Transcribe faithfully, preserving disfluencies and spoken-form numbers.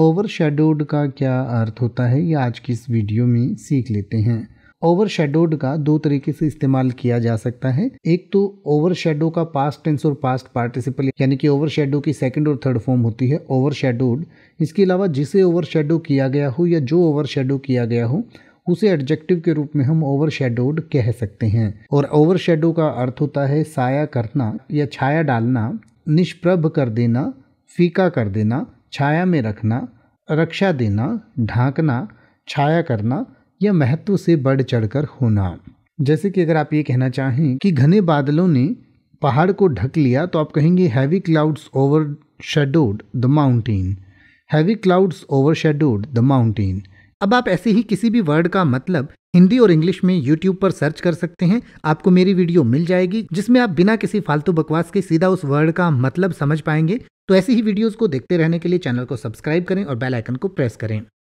Overshadowed का क्या अर्थ होता है ये आज की इस वीडियो में सीख लेते हैं। ओवरशैडोड का दो तरीके से इस्तेमाल किया जा सकता है। एक तो ओवरशैडो का पास्ट टेंस और पास्ट पार्टिसिपल यानी कि ओवरशैडो की सेकंड और थर्ड फॉर्म होती है ओवरशैडोड। इसके अलावा जिसे ओवरशैडो किया गया हो या जो ओवरशैडो किया गया हो उसे एडजेक्टिव के रूप में हम ओवरशैडोड कह सकते हैं। और ओवरशैडो का अर्थ होता है साया करना या छाया डालना, निष्प्रभ कर देना, फीका कर देना, छाया में रखना, रक्षा देना, ढांकना, छाया करना या महत्व से बढ़ चढ़कर होना। जैसे कि अगर आप ये कहना चाहें कि घने बादलों ने पहाड़ को ढक लिया तो आप कहेंगे heavy clouds overshadowed the mountain, heavy clouds overshadowed the mountain. अब आप ऐसे ही किसी भी वर्ड का मतलब हिंदी और इंग्लिश में यूट्यूब पर सर्च कर सकते हैं, आपको मेरी वीडियो मिल जाएगी जिसमें आप बिना किसी फालतू बकवास के सीधा उस वर्ड का मतलब समझ पाएंगे। तो ऐसी ही वीडियोस को देखते रहने के लिए चैनल को सब्सक्राइब करें और बेल आइकन को प्रेस करें।